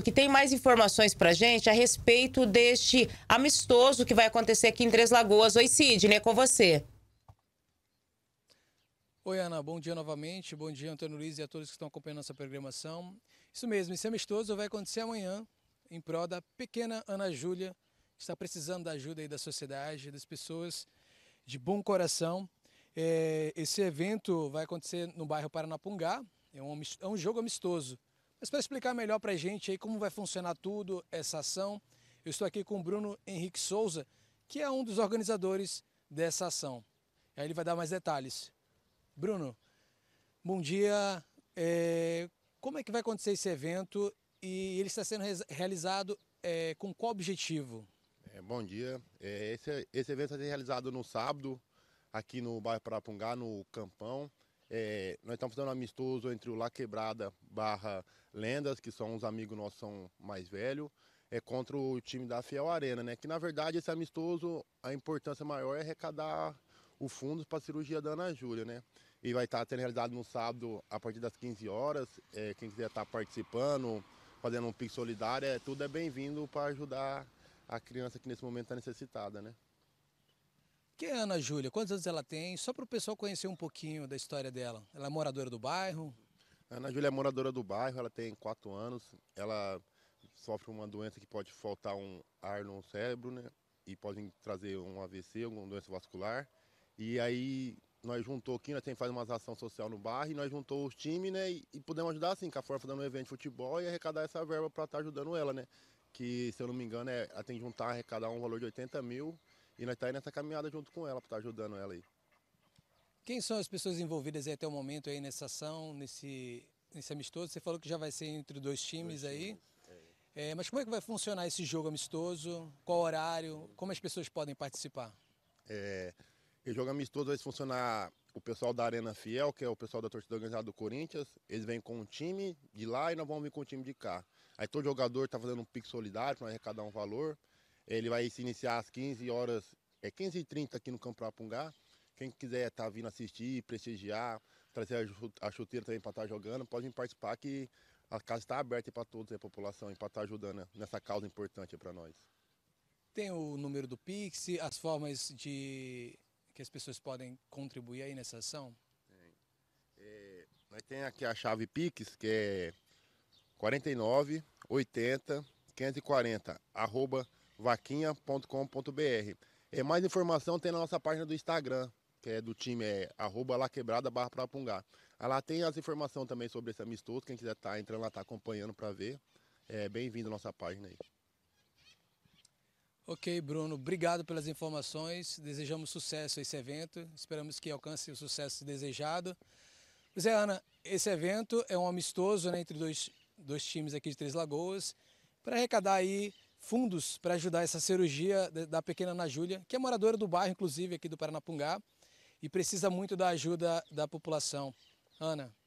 que tem mais informações pra gente a respeito deste amistoso que vai acontecer aqui em Três Lagoas. Oi, Sidney, é com você. Oi, Ana, bom dia novamente, bom dia, Antônio Luiz e a todos que estão acompanhando nossa programação. Isso mesmo, esse amistoso vai acontecer amanhã em prol da pequena Ana Júlia, que está precisando da ajuda aí da sociedade, das pessoas de bom coração. Esse evento vai acontecer no bairro Paranapungá, é um jogo amistoso. Mas para explicar melhor para a gente aí como vai funcionar tudo, essa ação, eu estou aqui com o Bruno Henrique Souza, que é um dos organizadores dessa ação. Aí ele vai dar mais detalhes. Bruno, bom dia. Como é que vai acontecer esse evento e ele está sendo realizado com qual objetivo? Bom dia. Esse evento vai ser realizado no sábado, aqui no bairro Paranapungá, no Campão. Nós estamos fazendo um amistoso entre o La Quebrada barra Lendas, que são uns amigos nossos, são mais velhos, contra o time da Fiel Arena, né? Que na verdade esse amistoso, a importância maior é arrecadar o fundo para a cirurgia da Ana Júlia, né? E vai estar sendo realizado no sábado a partir das 15 horas. Quem quiser estar participando, fazendo um pique solidário, tudo é bem-vindo para ajudar a criança que nesse momento está necessitada, né? Quem é a Ana Júlia? Quantos anos ela tem? Só para o pessoal conhecer um pouquinho da história dela. Ela é moradora do bairro? A Ana Júlia é moradora do bairro, ela tem 4 anos. Ela sofre uma doença que pode faltar um ar no cérebro, né? E pode trazer um AVC, uma doença vascular. E aí nós juntou aqui, nós faz umas ações sociais no bairro, e nós juntou os times, né? E podemos ajudar assim, com a forma dando um evento de futebol e arrecadar essa verba para estar ajudando ela, né? Que, se eu não me engano, ela tem que juntar, arrecadar um valor de 80 mil. E nós estamos nessa caminhada junto com ela, para estar ajudando ela aí. Quem são as pessoas envolvidas aí até o momento aí nessa ação, nesse amistoso? Você falou que já vai ser entre dois times aí. Mas como é que vai funcionar esse jogo amistoso? Qual horário? Como as pessoas podem participar? O jogo amistoso vai funcionar o pessoal da Arena Fiel, que é o pessoal da torcida organizada do Corinthians. Eles vêm com o time de lá e nós vamos vir com o time de cá. Aí todo jogador está fazendo um pique solidário para arrecadar um valor. Ele vai se iniciar às 15 horas, 15h30 aqui no Campo Paranapungá. Quem quiser estar vindo assistir, prestigiar, trazer a chuteira também para estar jogando, pode participar, que a casa está aberta para toda a população e para estar ajudando nessa causa importante para nós. Tem o número do Pix, as formas de que as pessoas podem contribuir aí nessa ação? Nós temos aqui a chave Pix, que é 49 80 540, @vaquinha.com.br. Mais informação tem na nossa página do Instagram, que é do time, @laquebrada_Paranapungá. Lá tem as informações também sobre esse amistoso. Quem quiser estar entrando lá, está acompanhando para ver. Bem-vindo à nossa página aí. Ok, Bruno, obrigado pelas informações. Desejamos sucesso a esse evento. Esperamos que alcance o sucesso desejado. Pois é, Ana, esse evento é um amistoso, né, entre dois times aqui de Três Lagoas, para arrecadar aí fundos para ajudar essa cirurgia da pequena Ana Júlia, que é moradora do bairro, inclusive, aqui do Paranapungá, e precisa muito da ajuda da população. Ana,